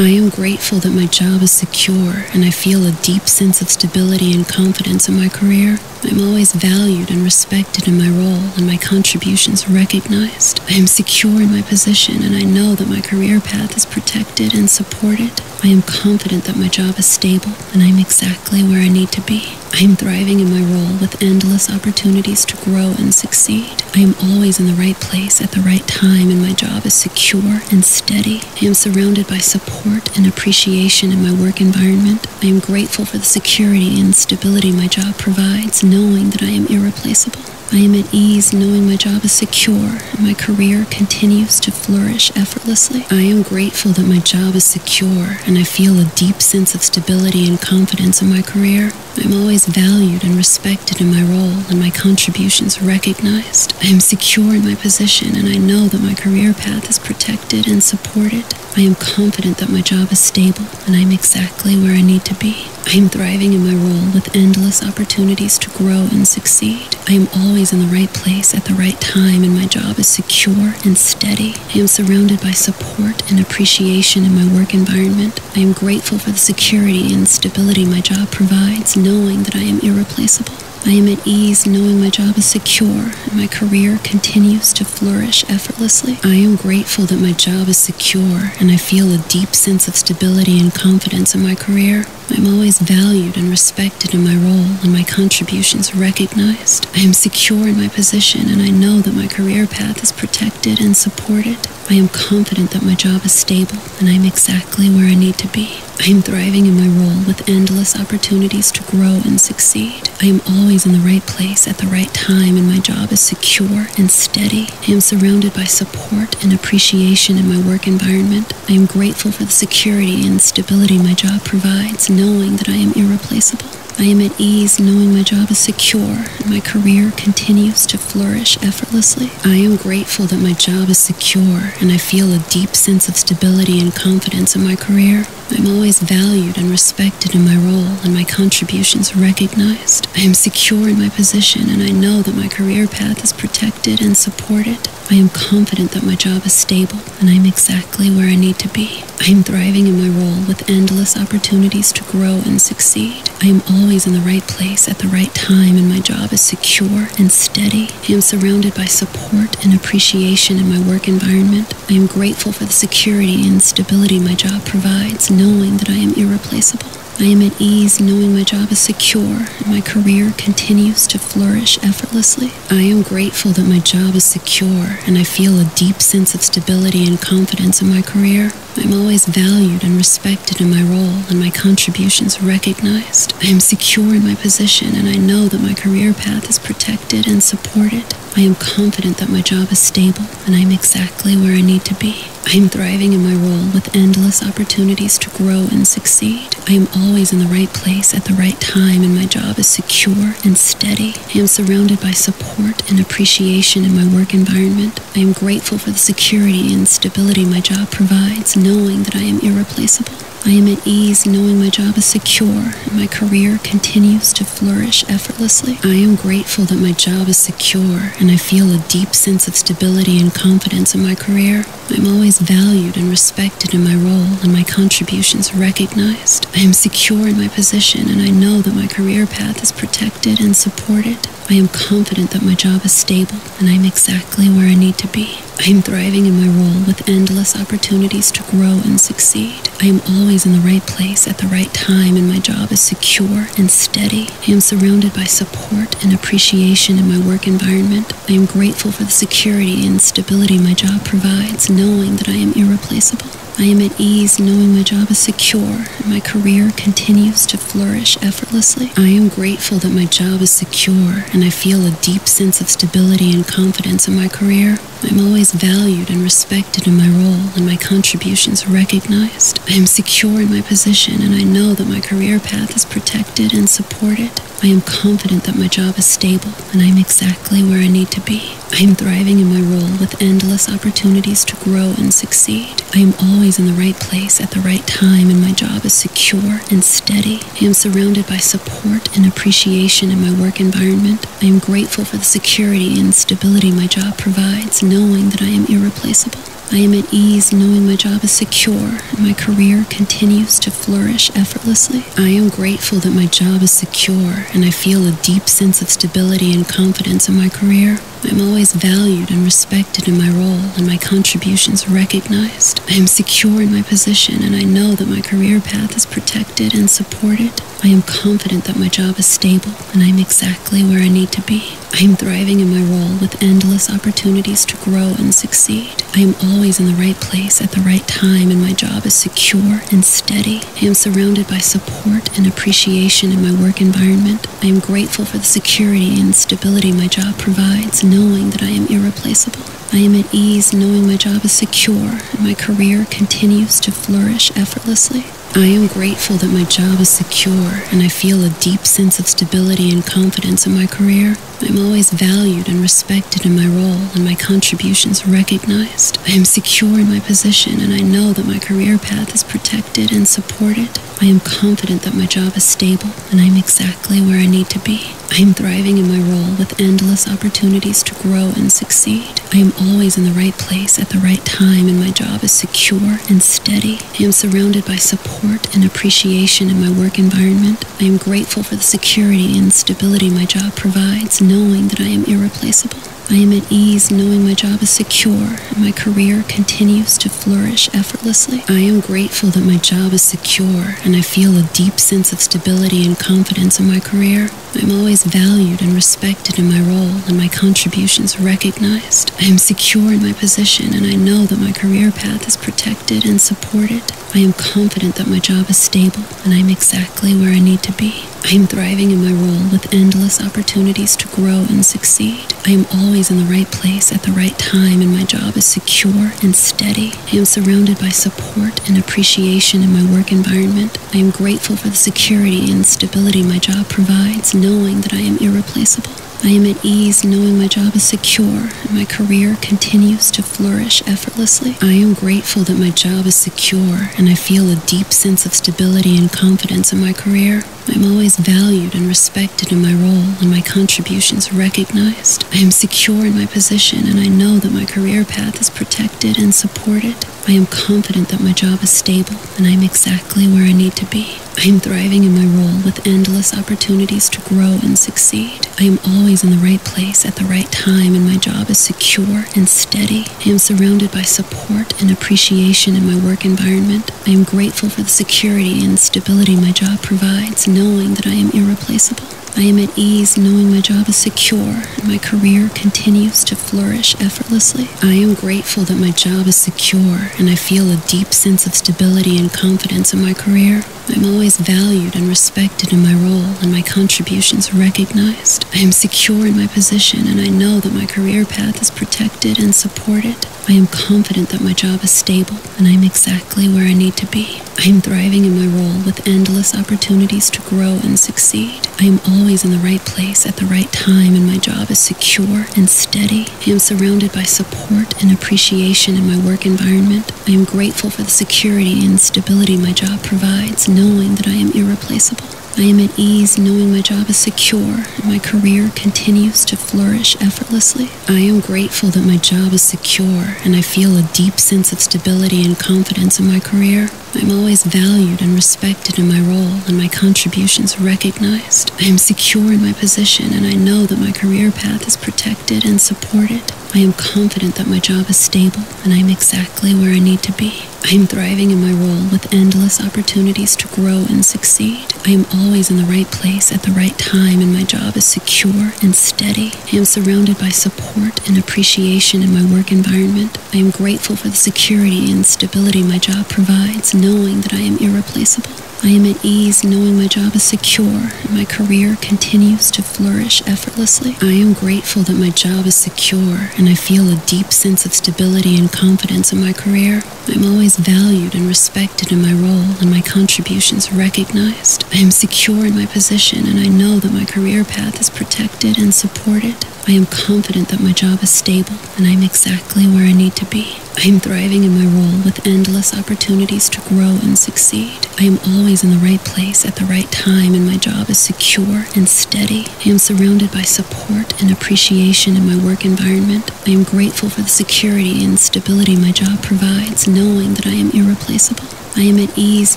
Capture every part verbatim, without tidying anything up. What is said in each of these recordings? I am grateful that my job is secure and I feel a deep sense of stability and confidence in my career. I'm always valued and respected in my role and my contributions recognized. I am secure in my position and I know that my career path is protected and supported. I am confident that my job is stable and I'm exactly where I need to be. I am thriving in my role with endless opportunities to grow and succeed. I am always in the right place at the right time and my job is secure and steady. I am surrounded by support and appreciation in my work environment. I am grateful for the security and stability my job provides, knowing that I am irreplaceable. I am at ease knowing my job is secure and my career continues to flourish effortlessly. I am grateful that my job is secure and I feel a deep sense of stability and confidence in my career. I'm always valued and respected in my role and my contributions recognized. I am secure in my position and I know that my career path is protected and supported. I am confident that my job is stable and I'm exactly where I need to be. I am thriving in my role with endless opportunities to grow and succeed. I am always in the right place at the right time and my job is secure and steady. I am surrounded by support and appreciation in my work environment. I am grateful for the security and stability my job provides, knowing that I am irreplaceable. I am at ease knowing my job is secure and my career continues to flourish effortlessly. I am grateful that my job is secure and I feel a deep sense of stability and confidence in my career. I'm always valued and respected in my role and my contributions recognized. I am secure in my position and I know that my career path is protected and supported. I am confident that my job is stable and I'm exactly where I need to be. I am thriving in my role with endless opportunities to grow and succeed. I am always in the right place at the right time and my job is secure and steady. I am surrounded by support and appreciation in my work environment. I am grateful for the security and stability my job provides, knowing that I am irreplaceable. I am at ease knowing my job is secure and my career continues to flourish effortlessly. I am grateful that my job is secure and I feel a deep sense of stability and confidence in my career. I'm always valued and respected in my role and my contributions recognized. I am secure in my position and I know that my career path is protected and supported. I am confident that my job is stable and I'm exactly where I need to be. I am thriving in my role with endless opportunities to grow and succeed. I am always in the right place at the right time and my job is secure and steady. I am surrounded by support and appreciation in my work environment. I am grateful for the security and stability my job provides, knowing that I am irreplaceable. I am at ease knowing my job is secure and my career continues to flourish effortlessly. I am grateful that my job is secure and I feel a deep sense of stability and confidence in my career. I'm always valued and respected in my role and my contributions recognized. I am secure in my position and I know that my career path is protected and supported. I am confident that my job is stable and I'm exactly where I need to be. I am thriving in my role with endless opportunities to grow and succeed. I am always in the right place at the right time and my job is secure and steady. I am surrounded by support and appreciation in my work environment. I am grateful for the security and stability my job provides, knowing that I am irreplaceable. I am at ease knowing my job is secure and my career continues to flourish effortlessly. I am grateful that my job is secure and I feel a deep sense of stability and confidence in my career. I'm always valued and respected in my role and my contributions recognized. I am secure in my position and I know that my career path is protected and supported. I am confident that my job is stable and I'm exactly where I need to be. I am thriving in my role with endless opportunities to grow and succeed. I am always in the right place at the right time and my job is secure and steady. I am surrounded by support and appreciation in my work environment. I am grateful for the security and stability my job provides, knowing that I am irreplaceable. I am at ease knowing my job is secure and my career continues to flourish effortlessly. I am grateful that my job is secure and I feel a deep sense of stability and confidence in my career. I'm always valued and respected in my role and my contributions recognized. I am secure in my position and I know that my career path is protected and supported. I am confident that my job is stable and I'm exactly where I need to be. I am thriving in my role with endless opportunities to grow and succeed. I am always in the right place at the right time and my job is secure and steady. I am surrounded by support and appreciation in my work environment. I am grateful for the security and stability my job provides, knowing that I am irreplaceable. I am at ease knowing my job is secure and my career continues to flourish effortlessly. I am grateful that my job is secure and I feel a deep sense of stability and confidence in my career. I'm always valued and respected in my role and my contributions recognized. I am secure in my position and I know that my career path is protected and supported. I am confident that my job is stable and I'm exactly where I need to be. I am thriving in my role with endless opportunities to grow and succeed. I am always in the right place at the right time and my job is secure and steady. I am surrounded by support and appreciation in my work environment. I am grateful for the security and stability my job provides, knowing that I am irreplaceable. I am at ease knowing my job is secure and my career continues to flourish effortlessly. I am grateful that my job is secure and I feel a deep sense of stability and confidence in my career. I'm always valued and respected in my role and my contributions recognized. I am secure in my position and I know that my career path is protected and supported. I am confident that my job is stable and I'm exactly where I need to be. I am thriving in my role with endless opportunities to grow and succeed. I am always in the right place at the right time and my job is secure and steady. I am surrounded by support and appreciation in my work environment. I am grateful for the security and stability my job provides, knowing that I am irreplaceable. I am at ease knowing my job is secure and my career continues to flourish effortlessly. I am grateful that my job is secure and I feel a deep sense of stability and confidence in my career. I'm always valued and respected in my role and my contributions recognized. I am secure in my position and I know that my career path is protected and supported. I am confident that my job is stable and I'm exactly where I need to be. I am thriving in my role with endless opportunities to grow and succeed. I am always in the right place at the right time and my job is secure and steady. I am surrounded by support and appreciation in my work environment. I am grateful for the security and stability my job provides, knowing that I am irreplaceable. I am at ease knowing my job is secure and my career continues to flourish effortlessly. I am grateful that my job is secure and I feel a deep sense of stability and confidence in my career. I'm always valued and respected in my role and my contributions recognized. I am secure in my position and I know that my career path is protected and supported. I am confident that my job is stable and I'm exactly where I need to be. I am thriving in my role with endless opportunities to grow and succeed. I am always in the right place at the right time and my job is secure and steady. I am surrounded by support and appreciation in my work environment. I am grateful for the security and stability my job provides, knowing that I am irreplaceable. I am at ease knowing my job is secure and my career continues to flourish effortlessly. I am grateful that my job is secure and I feel a deep sense of stability and confidence in my career. I'm always valued and respected in my role and my contributions recognized. I am secure in my position and I know that my career path is protected and supported. I am confident that my job is stable and I'm exactly where I need to be. I am thriving in my role with endless opportunities to grow and succeed. I am always in the right place at the right time and my job is secure and steady. I am surrounded by support and appreciation in my work environment. I am grateful for the security and stability my job provides, knowing that I am irreplaceable. I am at ease knowing my job is secure and my career continues to flourish effortlessly. I am grateful that my job is secure and I feel a deep sense of stability and confidence in my career. I'm always valued and respected in my role and my contributions recognized. I am secure in my position and I know that my career path is protected and supported. I am confident that my job is stable and I'm exactly where I need to be. I am thriving in my role with endless opportunities to grow and succeed. I am always in the right place at the right time and my job is secure and steady. I am surrounded by support and appreciation in my work environment. I am grateful for the security and stability my job provides, knowing that I am irreplaceable. I am at ease knowing my job is secure and my career continues to flourish effortlessly. I am grateful that my job is secure and I feel a deep sense of stability and confidence in my career. I'm always valued and respected in my role and my contributions recognized. I am secure in my position and I know that my career path is protected and supported. I am confident that my job is stable and I'm exactly where I need to be. I am thriving in my role with endless opportunities to grow and succeed. I am always in the right place at the right time, and my job is secure and steady. I am surrounded by support and appreciation in my work environment. I am grateful for the security and stability my job provides, knowing that I am irreplaceable. I am at ease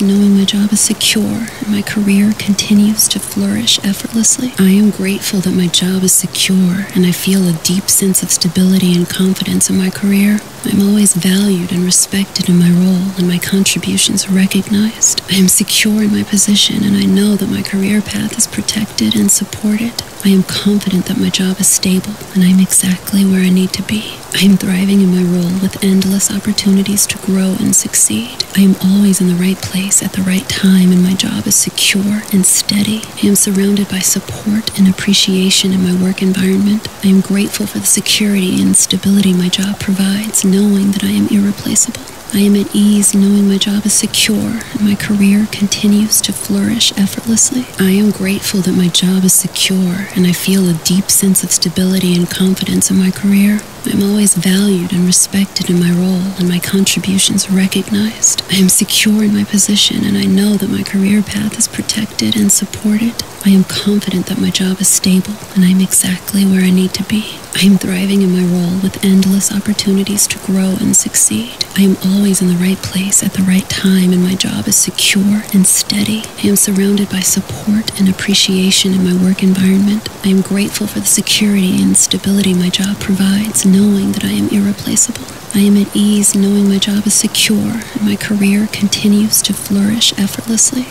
knowing my job is secure and my career continues to flourish effortlessly. I am grateful that my job is secure and I feel a deep sense of stability and confidence in my career. I'm always valued and respected in my role and my contributions are recognized. I am secure in my position and I know that my career path is protected and supported. I am confident that my job is stable and I'm exactly where I need to be. I am thriving in my role with endless opportunities to grow and succeed. I am always in the right place at the right time and my job is secure and steady. I am surrounded by support and appreciation in my work environment. I am grateful for the security and stability my job provides, knowing that I am irreplaceable. I am at ease knowing my job is secure and my career continues to flourish effortlessly. I am grateful that my job is secure and I feel a deep sense of stability and confidence in my career. I'm always valued and respected in my role and my contributions recognized. I am secure in my position and I know that my career path is protected and supported. I am confident that my job is stable and I'm exactly where I need to be. I am thriving in my role with endless opportunities to grow and succeed. I am always in the right place at the right time and my job is secure and steady. I am surrounded by support and appreciation in my work environment. I am grateful for the security and stability my job provides, knowing that I am irreplaceable. I am at ease knowing my job is secure and my career continues to flourish effortlessly.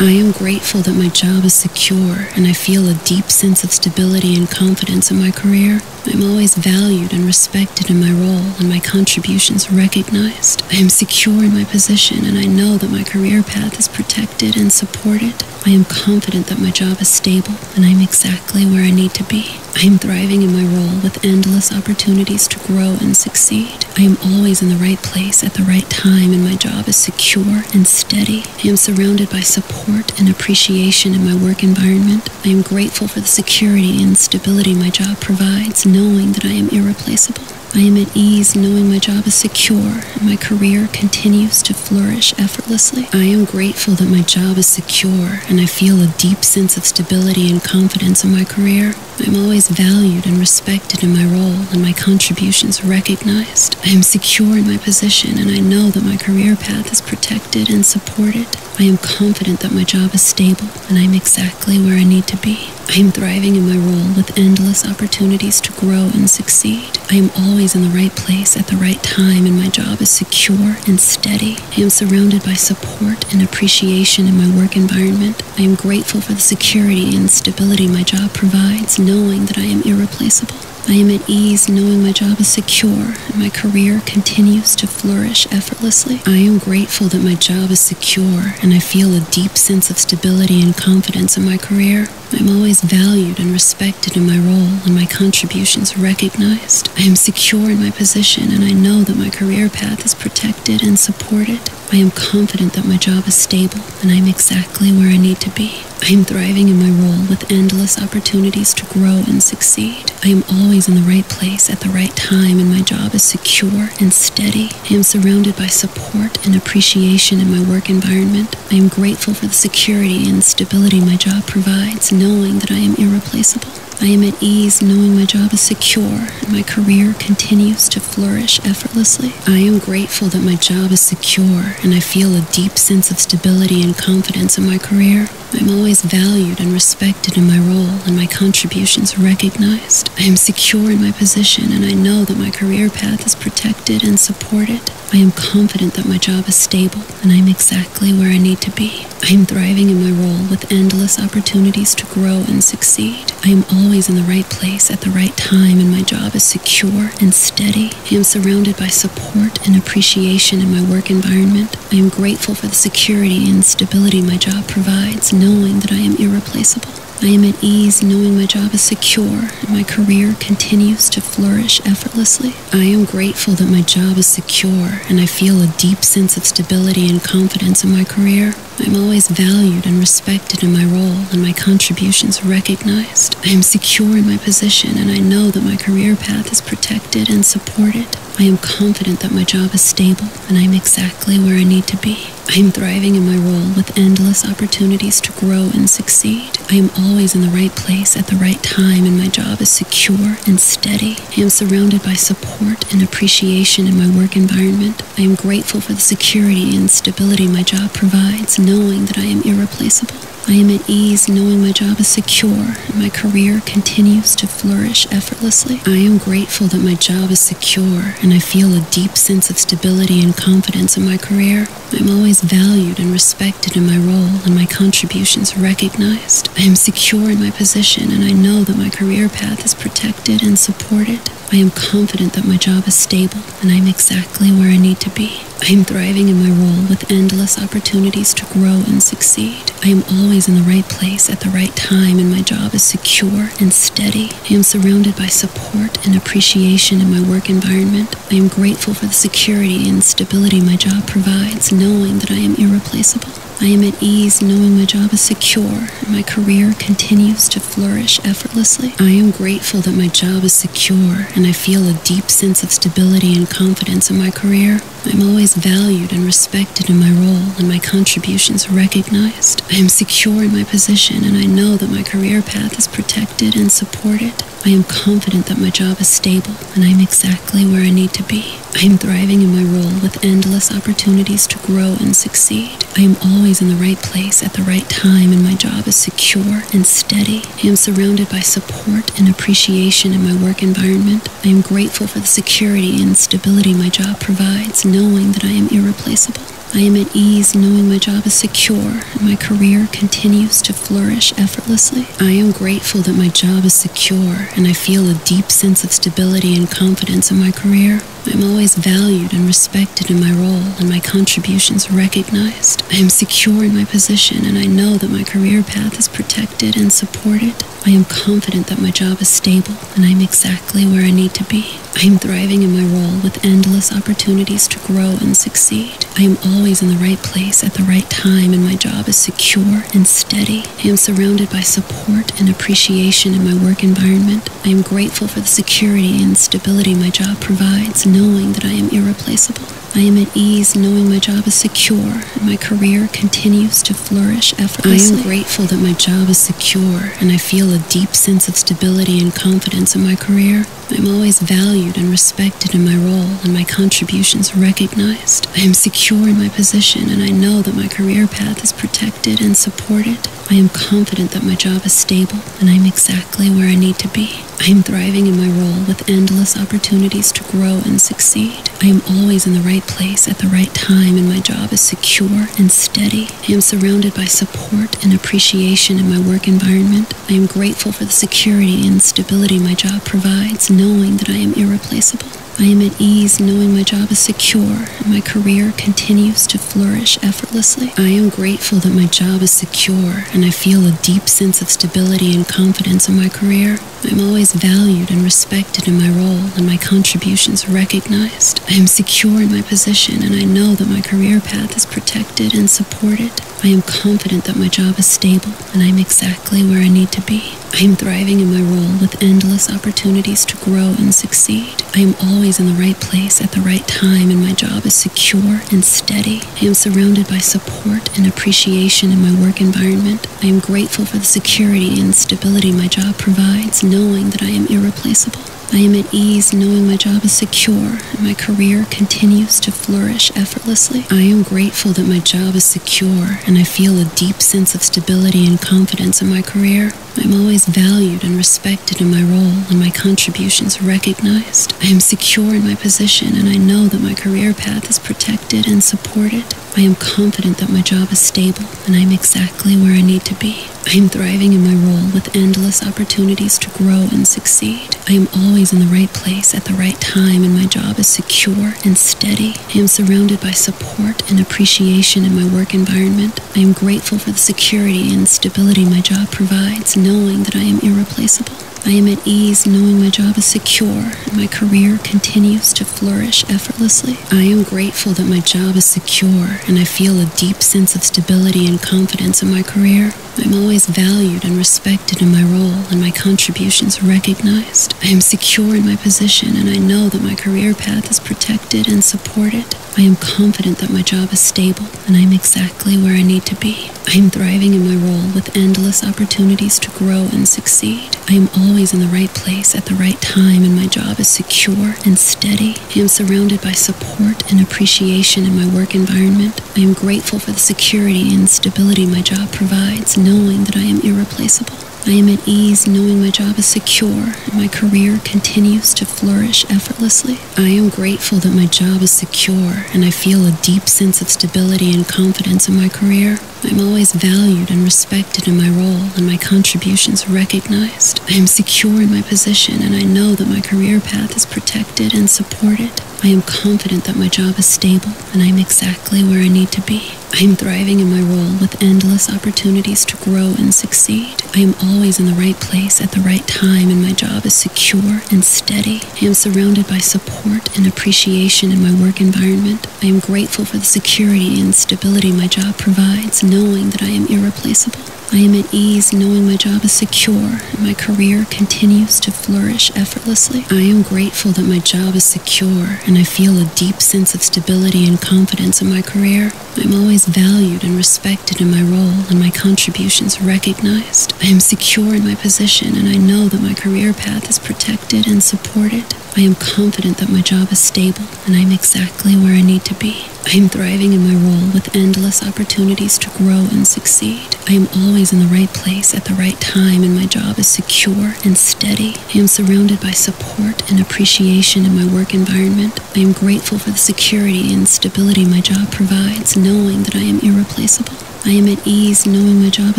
I am grateful that my job is secure and I feel a deep sense of stability and confidence in my career. I'm always valued and respected in my role and my contributions recognized. I am secure in my position and I know that my career path is protected and supported. I am confident that my job is stable and I'm exactly where I need to be. I am thriving in my role with endless opportunities to grow and succeed. I am always in the right place at the right time and my job is secure and steady. I am surrounded by support and appreciation in my work environment. I am grateful for the security and stability my job provides, knowing that I am irreplaceable. I am at ease knowing my job is secure and my career continues to flourish effortlessly. I am grateful that my job is secure and I feel a deep sense of stability and confidence in my career. I'm always valued and respected in my role and my contributions recognized. I am secure in my position and I know that my career path is protected and supported. I am confident that my job is stable and I'm exactly where I need to be. I am thriving in my role with endless opportunities to grow and succeed. I am always in the right place at the right time and my job is secure and steady. I am surrounded by support and appreciation in my work environment. I am grateful for the security and stability my job provides, knowing that I am irreplaceable. I am at ease knowing my job is secure and my career continues to flourish effortlessly. I am grateful that my job is secure and I feel a deep sense of stability and confidence in my career. I'm always valued and respected in my role and my contributions recognized. I am secure in my position and I know that my career path is protected and supported. I am confident that my job is stable and I'm exactly where I need to be. I am thriving in my role with endless opportunities to grow and succeed. I am always in the right place at the right time and my job is secure and steady. I am surrounded by support and appreciation in my work environment. I am grateful for the security and stability my job provides, knowing that I am irreplaceable. I am at ease knowing my job is secure and my career continues to flourish effortlessly. I am grateful that my job is secure and I feel a deep sense of stability and confidence in my career. I'm always valued and respected in my role and my contributions recognized. I am secure in my position and I know that my career path is protected and supported. I am confident that my job is stable and I'm exactly where I need to be. I am thriving in my role with endless opportunities to grow and succeed. I am always in the right place at the right time and my job is secure and steady. I am surrounded by support and appreciation in my work environment. I am grateful for the security and stability my job provides, knowing that I am irreplaceable. I am at ease knowing my job is secure and my career continues to flourish effortlessly. I am grateful that my job is secure and I feel a deep sense of stability and confidence in my career. I'm always valued and respected in my role and my contributions recognized. I am secure in my position and I know that my career path is protected and supported. I am confident that my job is stable and I'm exactly where I need to be. I am thriving in my role with endless opportunities to grow and succeed. I am always in the right place at the right time and my job is secure and steady. I am surrounded by support and appreciation in my work environment. I am grateful for the security and stability my job provides, knowing that I am irreplaceable. I am at ease knowing my job is secure and my career continues to flourish effortlessly. I am grateful that my job is secure and I feel a deep sense of stability and confidence in my career. I'm always valued and respected in my role and my contributions recognized. I am secure in my position and I know that my career path is protected and supported. I am confident that my job is stable and I'm exactly where I need to be. I am thriving in my role with endless opportunities to grow and succeed. I am always in the right place at the right time and my job is secure and steady. I am surrounded by support and appreciation in my work environment. I am grateful for the security and stability my job provides, knowing that I am irreplaceable. I am at ease knowing my job is secure and my career continues to flourish effortlessly. I am grateful that my job is secure and I feel a deep sense of stability and confidence in my career. I'm always valued and respected in my role and my contributions recognized. I am secure in my position and I know that my career path is protected and supported. I am confident that my job is stable and I am exactly where I need to be. I am thriving in my role with endless opportunities to grow and succeed. I am always in the right place at the right time and my job is secure and steady. I am surrounded by support and appreciation in my work environment. I am grateful for the security and stability my job provides, knowing that I am irreplaceable. I am at ease knowing my job is secure and my career continues to flourish effortlessly. I am grateful that my job is secure and I feel a deep sense of stability and confidence in my career. I'm always valued and respected in my role and my contributions recognized. I am secure in my position and I know that my career path is protected and supported. I am confident that my job is stable and I am exactly where I need to be. I am thriving in my role with endless opportunities to grow and succeed. I am always in the right place at the right time and my job is secure and steady. I am surrounded by support and appreciation in my work environment. I am grateful for the security and stability my job provides, knowing that I am irreplaceable. I am at ease knowing my job is secure and my career continues to flourish effortlessly. I am grateful that my job is secure and I feel a deep sense of stability and confidence in my career. I'm always valued and respected in my role and my contributions recognized. I am secure in my position and I know that my career path is protected and supported. I am confident that my job is stable and I'm exactly where I need to be. I am thriving in my role with endless opportunities to grow and succeed. I am always in the right place at the right time and my job is secure and steady. I am surrounded by support and appreciation in my work environment. I am grateful for the security and stability my job provides, knowing that I am irreplaceable. I am at ease knowing my job is secure and my career continues to flourish effortlessly. I am grateful that my job is secure and I feel a deep sense of stability and confidence in my career. I'm always valued and respected in my role and my contributions recognized. I am secure in my position and I know that my career path is protected and supported. I am confident that my job is stable and I'm exactly where I need to be. I am thriving in my role with endless opportunities to grow and succeed. I am always in the right place at the right time and my job is secure and steady. I am surrounded by support and appreciation in my work environment. I am grateful for the security and stability my job provides, knowing that I am irreplaceable. I am at ease knowing my job is secure and my career continues to flourish effortlessly. I am grateful that my job is secure and I feel a deep sense of stability and confidence in my career. I'm always valued and respected in my role and my contributions recognized. I am secure in my position and I know that my career path is protected and supported. I am confident that my job is stable and I am exactly where I need to be. I am thriving in my role with endless opportunities to grow and succeed. I am always in the right place at the right time and my job is secure and steady. I am surrounded by support and appreciation in my work environment. I am grateful for the security and stability my job provides, knowing that I am irreplaceable. I am at ease knowing my job is secure and my career continues to flourish effortlessly. I am grateful that my job is secure and I feel a deep sense of stability and confidence in my career. I'm always valued and respected in my role and my contributions are recognized. I am secure in my position and I know that my career path is protected and supported. I am confident that my job is stable and I'm exactly where I need to be. I am thriving in my role with endless opportunities to grow and succeed. I am always in the right place at the right time and my job is secure and steady. I am surrounded by support and appreciation in my work environment. I am grateful for the security and stability my job provides, knowing that I am irreplaceable. I am at ease knowing my job is secure and my career continues to flourish effortlessly. I am grateful that my job is secure and I feel a deep sense of stability and confidence in my career. I'm always valued and respected in my role and my contributions recognized. I am secure in my position and I know that my career path is protected and supported. I am confident that my job is stable and I'm exactly where I need to be. I am thriving in my role with endless opportunities to grow and succeed. I am always in the right place at the right time and my job is secure and steady. I am surrounded by support and appreciation in my work environment. I am grateful for the security and stability my job provides, knowing that I am irreplaceable. I am at ease knowing my job is secure and my career continues to flourish effortlessly. I am grateful that my job is secure and I feel a deep sense of stability and confidence in my career. I'm always valued and respected in my role and my contributions recognized. I am secure in my position and I know that my career path is protected and supported. I am confident that my job is stable and I'm exactly where I need to be. I am thriving in my role with endless opportunities to grow and succeed. I am always in the right place at the right time and my job is secure and steady. I am surrounded by support and appreciation in my work environment. I am grateful for the security and stability my job provides, knowing that I am irreplaceable. I am at ease knowing my job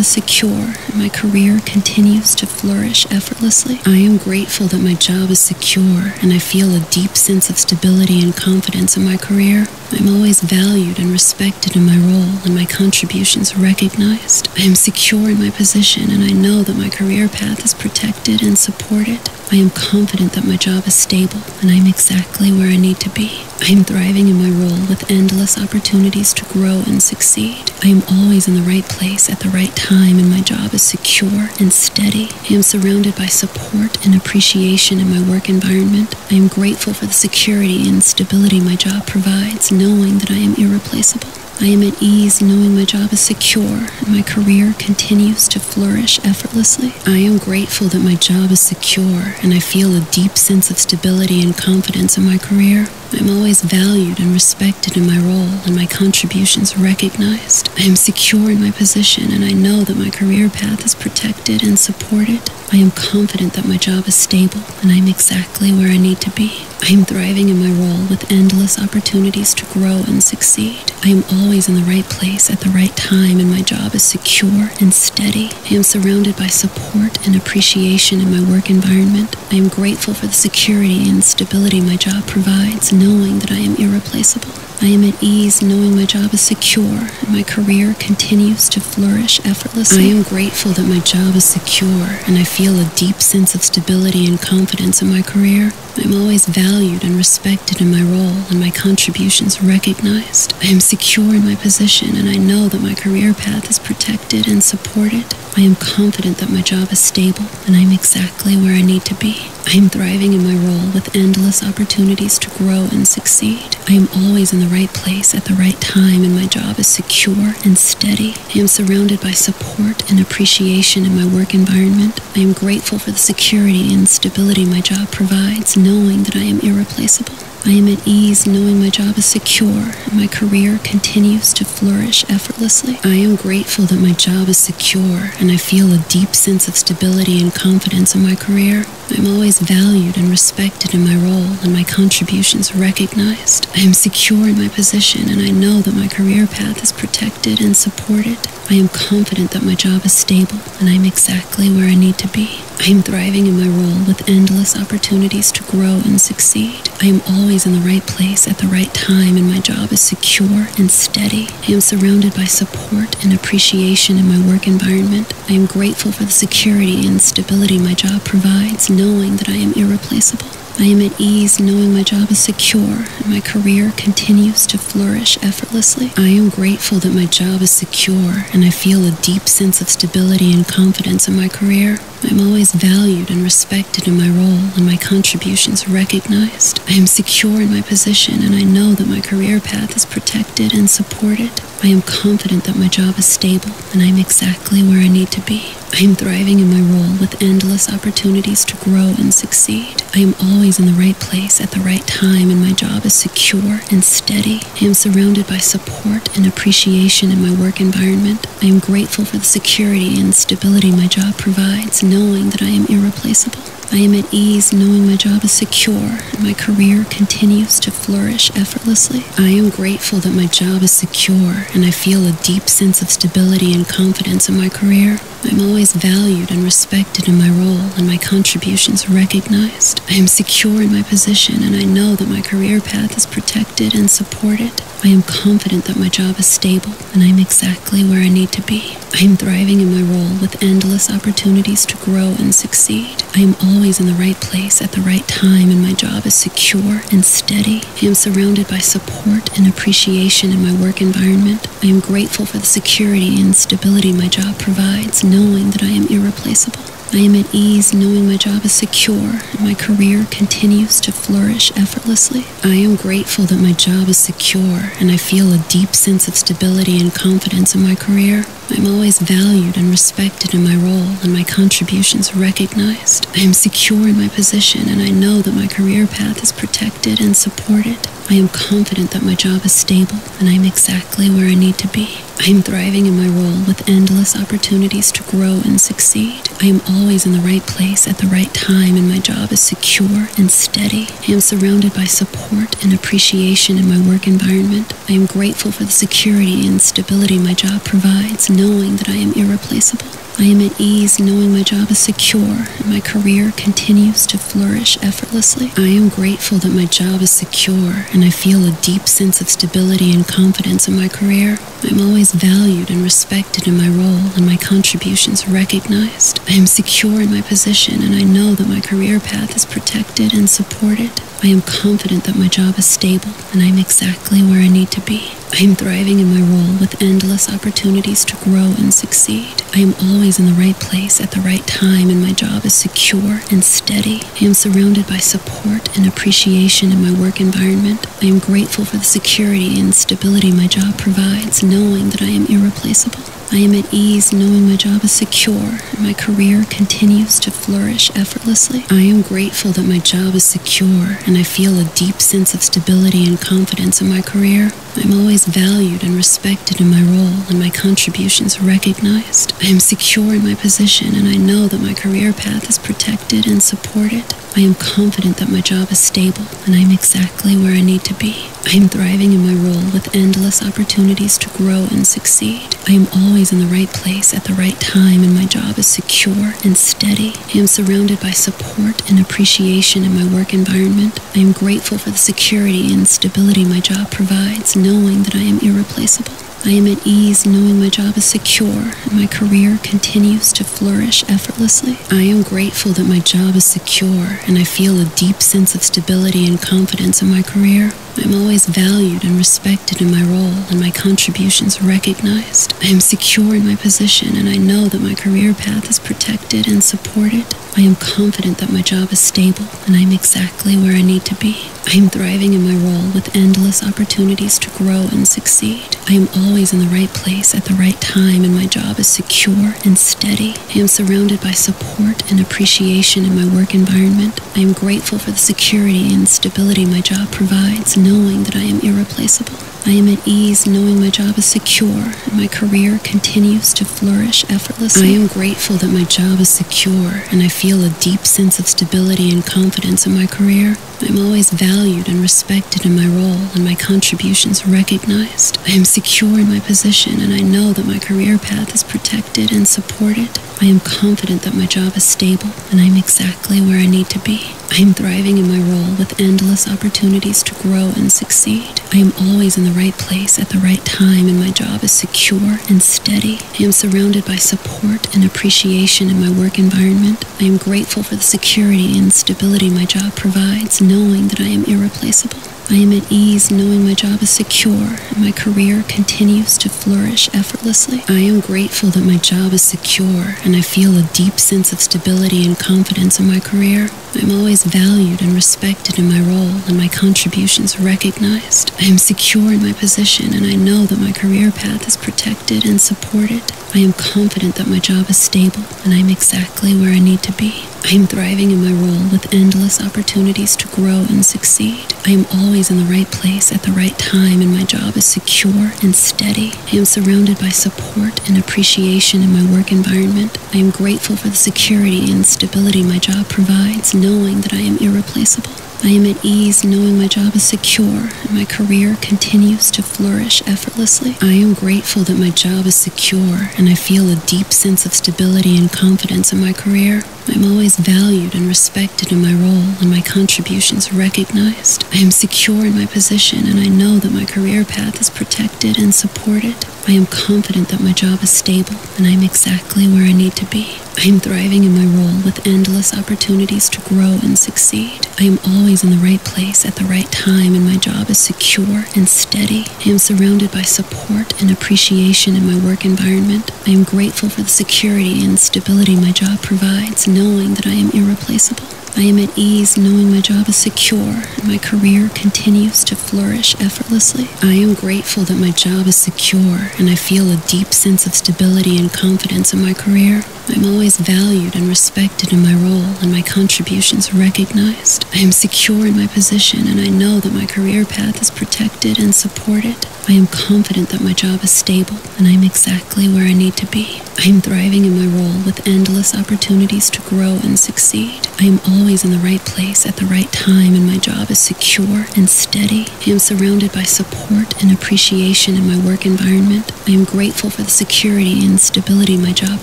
is secure and my career continues to flourish effortlessly. I am grateful that my job is secure and I feel a deep sense of stability and confidence in my career. I'm always valued and respected in my role and my contributions recognized. I am secure in my position and I know that my career path is protected and supported. I am confident that my job is stable and I'm exactly where I need to be. I am thriving in my role with endless opportunities to grow and succeed. I am always in the right place at the right time and my job is secure and steady. I am surrounded by support and appreciation in my work environment. I am grateful for the security and stability my job provides, knowing that I am irreplaceable. I am at ease knowing my job is secure and my career continues to flourish effortlessly. I am grateful that my job is secure and I feel a deep sense of stability and confidence in my career. I'm always valued and respected in my role and my contributions recognized. I am secure in my position and I know that my career path is protected and supported. I am confident that my job is stable and I'm exactly where I need to be. I am thriving in my role with endless opportunities to grow and succeed. I am always in the right place at the right time and my job is secure and steady. I am surrounded by support and appreciation in my work environment. I am grateful for the security and stability my job provides, knowing that I am irreplaceable. I am at ease knowing my job is secure and my career continues to flourish effortlessly. I am grateful that my job is secure and I feel a deep sense of stability and confidence in my career. I'm always valued and respected in my role and my contributions recognized. I am secure in my position and I know that my career path is protected and supported. I am confident that my job is stable and I'm exactly where I need to be. I am thriving in my role with endless opportunities to grow and succeed. I am always in the right place at the right time and my job is secure and steady. I am surrounded by support and appreciation in my work environment. I am grateful for the security and stability my job provides, knowing that I am irreplaceable. I am at ease knowing my job is secure and my career continues to flourish effortlessly. I am grateful that my job is secure and I feel a deep sense of stability and confidence in my career. I'm always valued and respected in my role and my contributions recognized. I am secure in my position and I know that my career path is protected and supported. I am confident that my job is stable and I'm exactly where I need to be. I am thriving in my role with endless opportunities to grow and succeed. I am always in the right place at the right time, and my job is secure and steady. I am surrounded by support and appreciation in my work environment. I am grateful for the security and stability my job provides, knowing that I am irreplaceable. I am at ease knowing my job is secure and my career continues to flourish effortlessly. I am grateful that my job is secure and I feel a deep sense of stability and confidence in my career. I'm always valued and respected in my role and my contributions recognized. I am secure in my position and I know that my career path is protected and supported. I am confident that my job is stable and I'm exactly where I need to be. I am thriving in my role with endless opportunities to grow and succeed. I am always in the right place at the right time and my job is secure and steady. I am surrounded by support and appreciation in my work environment. I am grateful for the security and stability my job provides, knowing that I am irreplaceable. I am at ease knowing my job is secure and my career continues to flourish effortlessly. I am grateful that my job is secure and I feel a deep sense of stability and confidence in my career. I'm always valued and respected in my role and my contributions recognized. I am secure in my position and I know that my career path is protected and supported. I am confident that my job is stable and I'm exactly where I need to be. I am thriving in my role with endless opportunities to grow and succeed. I am always in the right place at the right time and my job is secure and steady. I am surrounded by support and appreciation in my work environment. I am grateful for the security and stability my job provides, knowing that I am irreplaceable. I am at ease knowing my job is secure and my career continues to flourish effortlessly. I am grateful that my job is secure and I feel a deep sense of stability and confidence in my career. I'm always valued and respected in my role and my contributions recognized. I am secure in my position and I know that my career path is protected and supported. I am confident that my job is stable and I'm exactly where I need to be. I am thriving in my role with endless opportunities to grow and succeed. I am always in the right place at the right time and my job is secure and steady. I am surrounded by support and appreciation in my work environment. I am grateful for the security and stability my job provides, knowing that I am irreplaceable. I am at ease knowing my job is secure and my career continues to flourish effortlessly. I am grateful that my job is secure and I feel a deep sense of stability and confidence in my career. I'm always valued and respected in my role and my contributions recognized. I am secure in my position and I know that my career path is protected and supported. I am confident that my job is stable and I'm exactly where I need to be. I am thriving in my role with endless opportunities to grow and succeed. I am always in the right place at the right time and my job is secure and steady. I am surrounded by support and appreciation in my work environment. I am grateful for the security and stability my job provides, knowing that I am irreplaceable. I am at ease knowing my job is secure and my career continues to flourish effortlessly. I am grateful that my job is secure and I feel a deep sense of stability and confidence in my career. I'm always valued and respected in my role and my contributions recognized. I am secure in my position and I know that my career path is protected and supported. I am confident that my job is stable and I'm exactly where I need to be. I am thriving in my role with endless opportunities to grow and succeed. I am always in the right place at the right time and my job is secure and steady. I am surrounded by support and appreciation in my work environment. I am grateful for the security and stability my job provides, knowing that I am irreplaceable. I am at ease knowing my job is secure and my career continues to flourish effortlessly. I am grateful that my job is secure and I feel a deep sense of stability and confidence in my career. I'm always valued and respected in my role and my contributions recognized. I am secure in my position and I know that my career path is protected and supported. I am confident that my job is stable and I'm exactly where I need to be. I am thriving in my role with endless opportunities to grow and succeed. I am always in the right place at the right time and my job is secure and steady. I am surrounded by support and appreciation in my work environment. I am grateful for the security and stability my job provides, knowing that I am irreplaceable. I am at ease knowing my job is secure and my career continues to flourish effortlessly. I am grateful that my job is secure and I feel a deep sense of stability and confidence in my career. I'm always valued and respected in my role and my contributions recognized. I am secure in my position and I know that my career path is protected and supported. I am confident that my job is stable and I'm exactly where I need to be. I am thriving in my role with endless opportunities to grow and succeed. I am always in the right place at the right time and my job is secure and steady. I am surrounded by support and appreciation in my work environment. I am grateful for the security and stability my job provides, knowing that I am irreplaceable. I am at ease knowing my job is secure and my career continues to flourish effortlessly. I am grateful that my job is secure and I feel a deep sense of stability and confidence in my career. I'm always valued and respected in my role and my contributions recognized. I am secure in my position and I know that my career path is protected and supported. I am confident that my job is stable and I'm exactly where I need to be. I am thriving in my role with endless opportunities to grow and succeed. I am always in the right place at the right time and my job is secure and steady. I am surrounded by support and appreciation in my work environment. I am grateful for the security and stability my job provides, knowing that I am irreplaceable. I am at ease knowing my job is secure and my career continues to flourish effortlessly. I am grateful that my job is secure and I feel a deep sense of stability and confidence in my career. I'm always valued and respected in my role and my contributions recognized. I am secure in my position and I know that my career path is protected and supported. I am confident that my job is stable and I'm exactly where I need to be. I am thriving in my role with endless opportunities to grow and succeed. I am always in the right place at the right time and my job is secure and steady. I am surrounded by support and appreciation in my work environment. I am grateful for the security and stability my job provides, knowing that I am irreplaceable. I am at ease knowing my job is secure and my career continues to flourish effortlessly. I am grateful that my job is secure and I feel a deep sense of stability and confidence in my career. I'm always valued and respected in my role and my contributions recognized. I am secure in my position and I know that my career path is protected and supported. I am confident that my job is stable and I'm exactly where I need to be. I am thriving in my role with endless opportunities to grow and succeed. I am always in the right place at the right time and my job is secure and steady. I am surrounded by support and appreciation in my work environment. I am grateful for the security and stability my job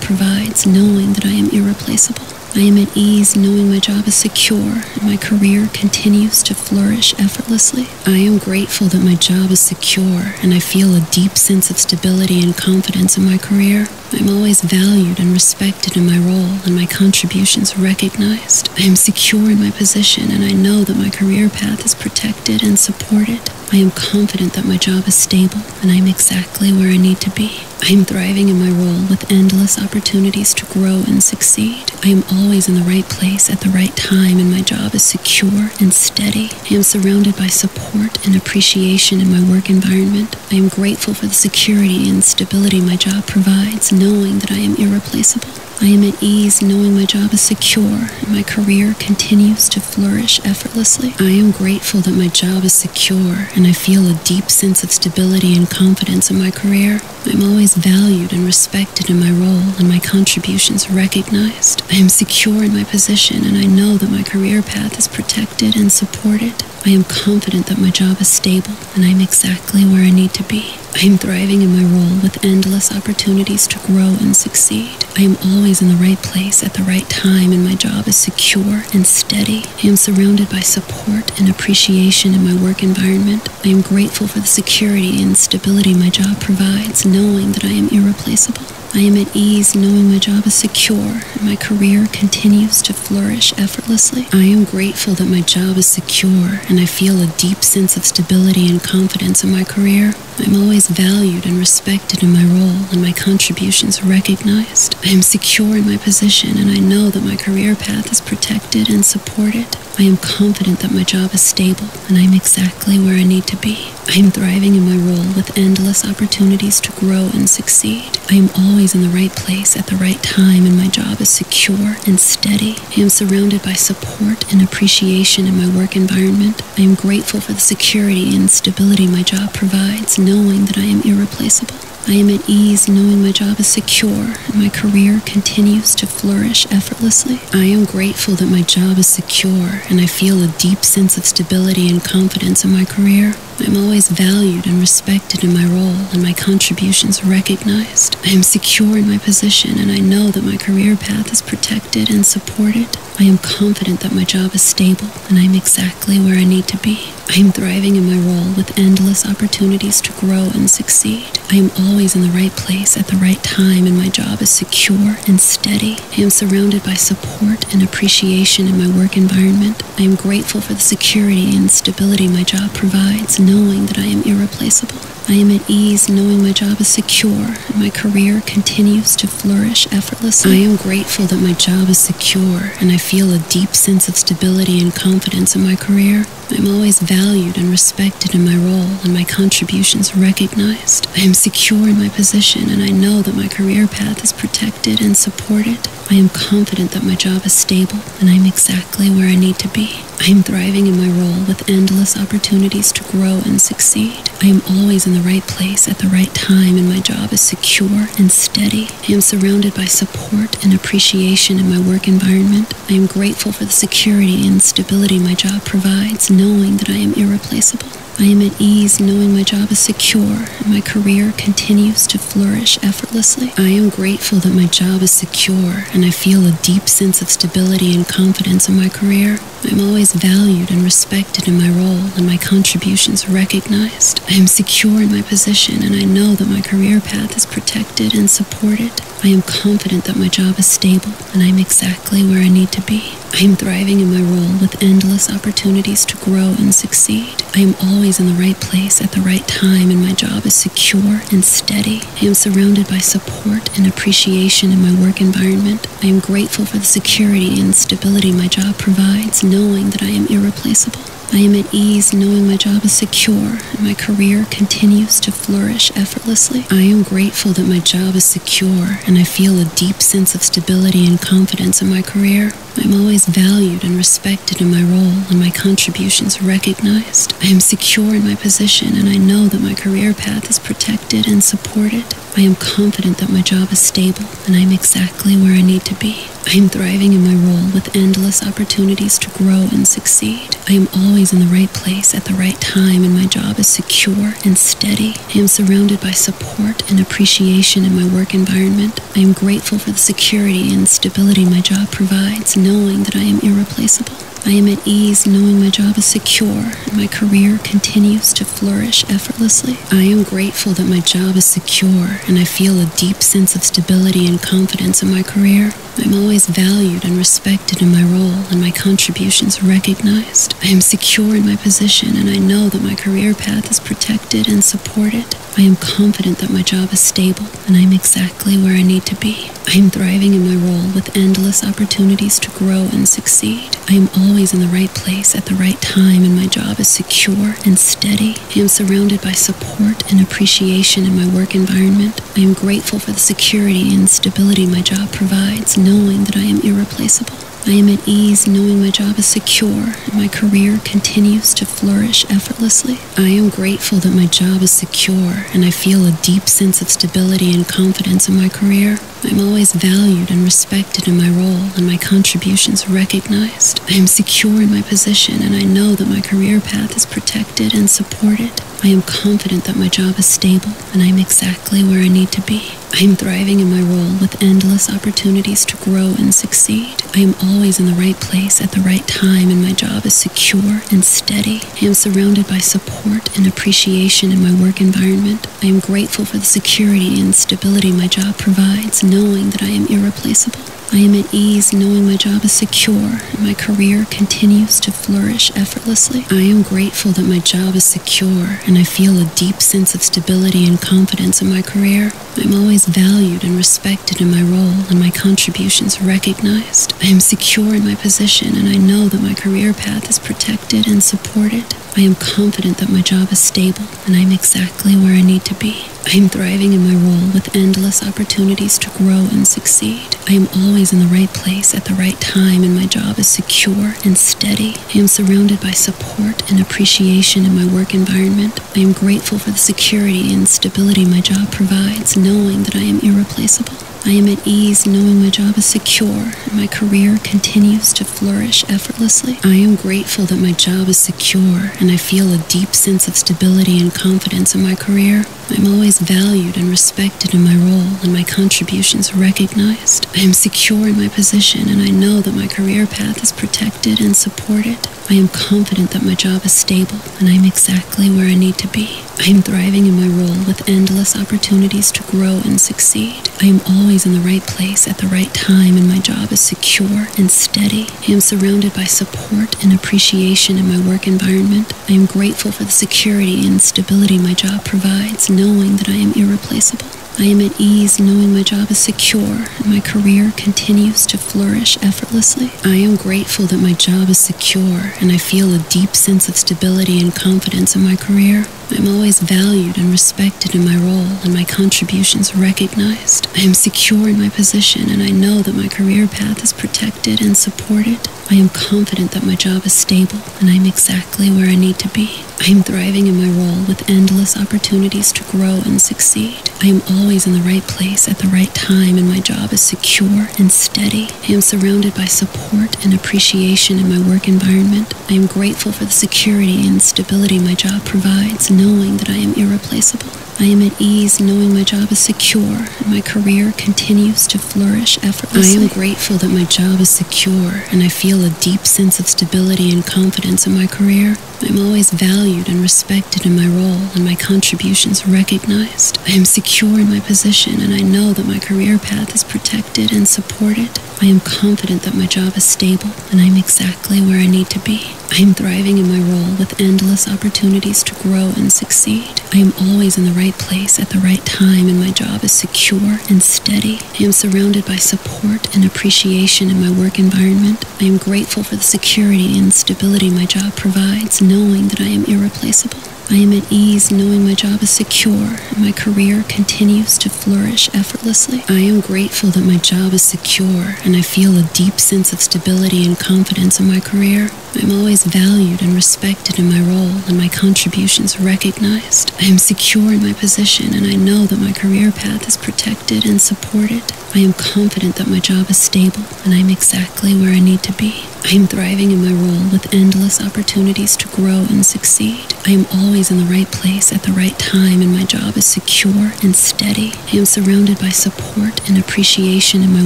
provides, knowing that I am irreplaceable. I am at ease knowing my job is secure and my career continues to flourish effortlessly. I am grateful that my job is secure and I feel a deep sense of stability and confidence in my career. I'm always valued and respected in my role and my contributions recognized. I am secure in my position and I know that my career path is protected and supported. I am confident that my job is stable and I am exactly where I need to be. I am thriving in my role with endless opportunities to grow and succeed. I am always in the right place at the right time and my job is secure and steady. I am surrounded by support and appreciation in my work environment. I am grateful for the security and stability my job provides, knowing that I am irreplaceable. I am at ease knowing my job is secure and my career continues to flourish effortlessly. I am grateful that my job is secure and I feel a deep sense of stability and confidence in my career. I'm always valued and respected in my role and my contributions recognized. I am secure in my position and I know that my career path is protected and supported. I am confident that my job is stable and I'm exactly where I need to be. I am thriving in my role with endless opportunities to grow and succeed. I am always in the right place at the right time and my job is secure and steady. I am surrounded by support and appreciation in my work environment. I am grateful for the security and stability my job provides, knowing that I am irreplaceable. I am at ease knowing my job is secure and my career continues to flourish effortlessly. I am grateful that my job is secure and I feel a deep sense of stability and confidence in my career. I'm always valued and respected in my role and my contributions recognized. I am secure in my position and I know that my career path is protected and supported. I am confident that my job is stable and I am exactly where I need to be. I am thriving in my role with endless opportunities to grow and succeed. I am always in the right place at the right time and my job is secure and steady. I am surrounded by support and appreciation in my work environment. I am grateful for the security and stability my job provides, knowing that I am irreplaceable. I am at ease knowing my job is secure and my career continues to flourish effortlessly. I am grateful that my job is secure and I feel a deep sense of stability and confidence in my career. I am always valued and respected in my role and my contributions recognized. I am secure in my position and I know that my career path is protected and supported. I am confident that my job is stable and I am exactly where I need to be. I am thriving in my role with endless opportunities to grow and succeed. I am always in the right place at the right time and my job is secure and steady. I am surrounded by support and appreciation in my work environment. I am grateful for the security and stability my job provides, knowing that I am irreplaceable. I am at ease knowing my job is secure and my career continues to flourish effortlessly. I am grateful that my job is secure and I feel a deep sense of stability and confidence in my career. I am always valued and respected in my role and my contributions recognized. I am secure in my position and I know that my career path is protected and supported. I am confident that my job is stable and I am exactly where I need to be. I am thriving in my role with endless opportunities to grow and succeed. I am always in the right place at the right time and my job is secure and steady. I am surrounded by support and appreciation in my work environment. I am grateful for the security and stability my job provides, knowing that I am irreplaceable. I am at ease knowing my job is secure and my career continues to flourish effortlessly. I am grateful that my job is secure and I feel a deep sense of stability and confidence in my career. I am always valued and respected in my role and my contributions recognized. I am secure in my position and I know that my career path is protected and supported. I am confident that my job is stable and I am exactly where I need to be. I am thriving in my role with endless opportunities to grow and succeed. I am always in the right place at the right time and my job is secure and steady. I am surrounded by support and appreciation in my work environment. I am grateful for the security and stability my job provides, knowing that I am irreplaceable. I am at ease knowing my job is secure and my career continues to flourish effortlessly. I am grateful that my job is secure and I feel a deep sense of stability and confidence in my career. I am always valued and respected in my role and my contributions recognized. I am secure in my position and I know that my career path is protected and supported. I am confident that my job is stable and I am exactly where I need to be. I am thriving in my role with endless opportunities to grow and succeed. I am always in the right place at the right time and my job is secure and steady. I am surrounded by support and appreciation in my work environment. I am grateful for the security and stability my job provides, knowing that I am irreplaceable. I am at ease knowing my job is secure and my career continues to flourish effortlessly. I am grateful that my job is secure and I feel a deep sense of stability and confidence in my career. I am always valued and respected in my role and my contributions recognized. I am secure in my position and I know that my career path is protected and supported. I am confident that my job is stable and I am exactly where I need to be. I am thriving in my role with endless opportunities to grow and succeed. I am always in the right place at the right time and my job is secure and steady. I am surrounded by support and appreciation in my work environment. I am grateful for the security and stability my job provides, knowing that I am irreplaceable. I am at ease knowing my job is secure and my career continues to flourish effortlessly. I am grateful that my job is secure and I feel a deep sense of stability and confidence in my career. I am always valued and respected in my role and my contributions recognized. I am secure in my position and I know that my career path is protected and supported. I am confident that my job is stable and I am exactly where I need to be. I am thriving in my role with endless opportunities to grow and succeed. I am always in the right place at the right time and my job is secure and steady. I am surrounded by support and appreciation in my work environment. I am grateful for the security and stability my job provides, knowing that I am irreplaceable. I am at ease knowing my job is secure and my career continues to flourish effortlessly. I am grateful that my job is secure and I feel a deep sense of stability and confidence in my career. I'm always valued and respected in my role and my contributions recognized. I am secure in my position and I know that my career path is protected and supported. I am confident that my job is stable and I'm exactly where I need to be. I am thriving in my role with endless opportunities to grow and succeed. I am always in the right place at the right time and my job is secure and steady. I am surrounded by support and appreciation in my work environment. I am grateful for the security and stability my job provides, knowing that I am irreplaceable. I am at ease knowing my job is secure and my career continues to flourish effortlessly. I am grateful that my job is secure and I feel a deep sense of stability and confidence in my career. I'm always valued and respected in my role and my contributions recognized. I am secure in my position and I know that my career path is protected and supported. I am confident that my job is stable and I'm exactly where I need to be. I am thriving in my role with endless opportunities to grow and succeed. I am always in the right place at the right time and my job is secure and steady. I am surrounded by support and appreciation in my work environment. I am grateful for the security and stability my job provides, knowing that I am irreplaceable. I am at ease knowing my job is secure and my career continues to flourish effortlessly. I am grateful that my job is secure and I feel a deep sense of stability and confidence in my career. I'm always valued and respected in my role and my contributions recognized. I am secure in my position and I know that my career path is protected and supported. I am confident that my job is stable and I'm exactly where I need to be. I am thriving in my role with endless opportunities to grow and succeed. I am always in the right place at the right time and my job is secure and steady. I am surrounded by support and appreciation in my work environment. I am grateful for the security and stability my job provides, knowing that I am irreplaceable. I am at ease knowing my job is secure and my career continues to flourish effortlessly. I am grateful that my job is secure and I feel a deep sense of stability and confidence in my career. I'm always valued and respected in my role and my contributions recognized. I am secure in my position and I know that my career path is protected and supported. I am confident that my job is stable and I'm exactly where I need to be. I am thriving in my role with endless opportunities to grow and succeed. I am always in the right place at the right time and my job is secure and steady. I am surrounded by support and appreciation in my work environment. I am grateful for the security and stability my job provides, knowing that I am irreplaceable. I am at ease knowing my job is secure and my career continues to flourish effortlessly. I am grateful that my job is secure and I feel a deep sense of stability and confidence in my career. I'm always valued and respected in my role and my contributions recognized. I am secure in my position and I know that my career path is protected and supported. I am confident that my job is stable and I'm exactly where I need to be. I am thriving in my role with endless opportunities to grow and succeed. I am always in the right place at the right time and my job is secure and steady. I am surrounded by support and appreciation in my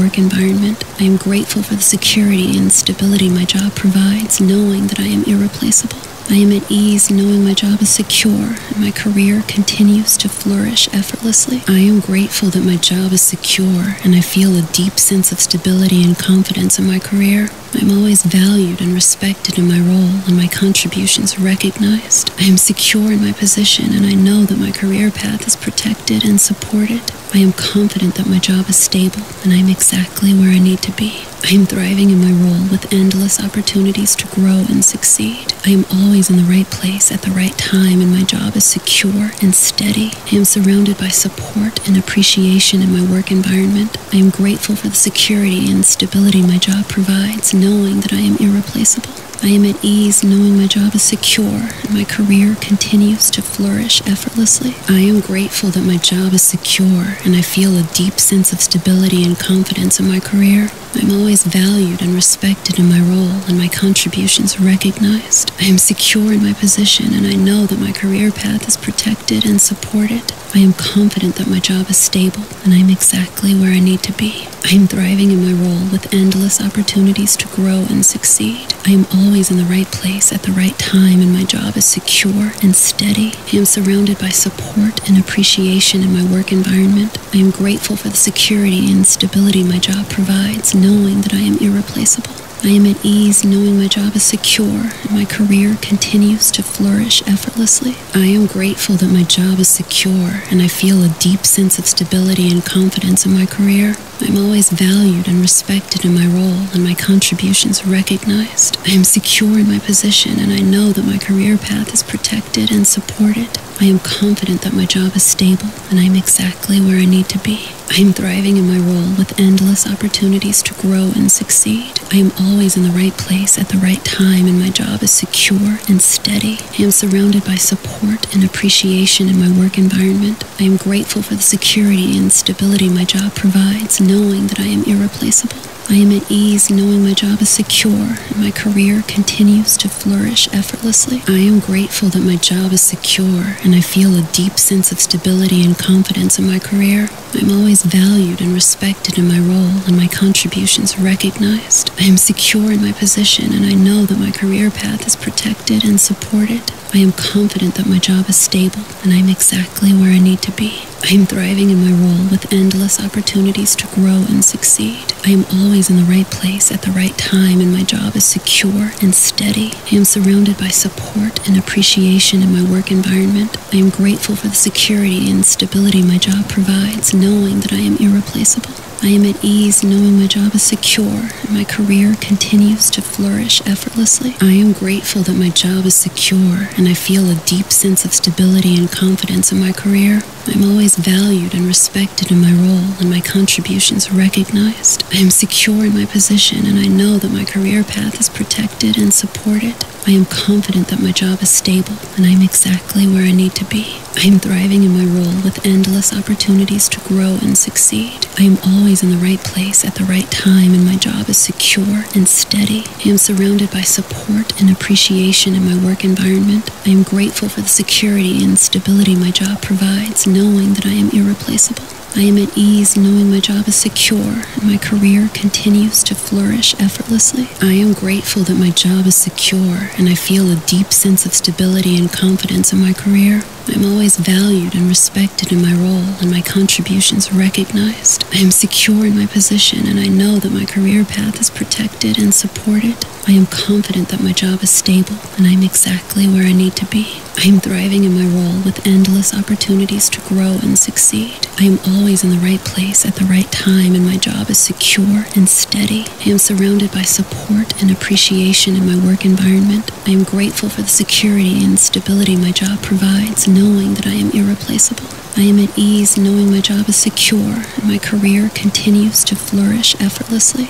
work environment. I am grateful for the security and stability my job provides, knowing that I am irreplaceable. I am at ease knowing my job is secure and my career continues to flourish effortlessly. I am grateful that my job is secure and I feel a deep sense of stability and confidence in my career. I'm always valued and respected in my role and my contributions recognized. I am secure in my position and I know that my career path is protected and supported. I am confident that my job is stable and I'm exactly where I need to be. I am thriving in my role with endless opportunities to grow and succeed. I am always in the right place at the right time and my job is secure and steady. I am surrounded by support and appreciation in my work environment. I am grateful for the security and stability my job provides, knowing that I am irreplaceable. I am at ease knowing my job is secure and my career continues to flourish effortlessly. I am grateful that my job is secure and I feel a deep sense of stability and confidence in my career. I'm always valued and respected in my role and my contributions recognized. I am secure in my position and I know that my career path is protected and supported. I am confident that my job is stable and I'm exactly where I need to be. I am thriving in my role with endless opportunities to grow and succeed. I am always always in the right place at the right time, and my job is secure and steady. I am surrounded by support and appreciation in my work environment. I am grateful for the security and stability my job provides, knowing that I am irreplaceable. I am at ease knowing my job is secure and my career continues to flourish effortlessly. I am grateful that my job is secure and I feel a deep sense of stability and confidence in my career. I'm always valued and respected in my role and my contributions recognized. I am secure in my position and I know that my career path is protected and supported. I am confident that my job is stable and I'm exactly where I need to be. I am thriving in my role with endless opportunities to grow and succeed. I am always in the right place at the right time and my job is secure and steady. I am surrounded by support and appreciation in my work environment. I am grateful for the security and stability my job provides, knowing that I am irreplaceable. I am at ease knowing my job is secure and my career continues to flourish effortlessly. I am grateful that my job is secure and I feel a deep sense of stability and confidence in my career. I'm always valued and respected in my role and my contributions recognized. I am secure in my position and I know that my career path is protected and supported. I am confident that my job is stable and I'm exactly where I need to be. I am thriving in my role with endless opportunities to grow and succeed. I am always in the right place at the right time and my job is secure and steady. I am surrounded by support and appreciation in my work environment. I am grateful for the security and stability my job provides, knowing that I am irreplaceable. I am at ease knowing my job is secure and my career continues to flourish effortlessly. I am grateful that my job is secure and I feel a deep sense of stability and confidence in my career. I'm always valued and respected in my role and my contributions recognized. I am secure in my position and I know that my career path is protected and supported. I am confident that my job is stable and I'm exactly where I need to be. I am thriving in my role with endless opportunities to grow and succeed. I am always in the right place at the right time and my job is secure and steady. I am surrounded by support and appreciation in my work environment. I am grateful for the security and stability my job provides, knowing that I am irreplaceable. I am at ease knowing my job is secure and my career continues to flourish effortlessly. I am grateful that my job is secure and I feel a deep sense of stability and confidence in my career. I'm always valued and respected in my role and my contributions recognized. I am secure in my position and I know that my career path is protected and supported. I am confident that my job is stable and I'm exactly where I need to be. I am thriving in my role with endless opportunities to grow and succeed. I am always in the right place at the right time and my job is secure and steady. I am surrounded by support and appreciation in my work environment. I am grateful for the security and stability my job provides, knowing that I am irreplaceable. I am at ease knowing my job is secure and my career continues to flourish effortlessly.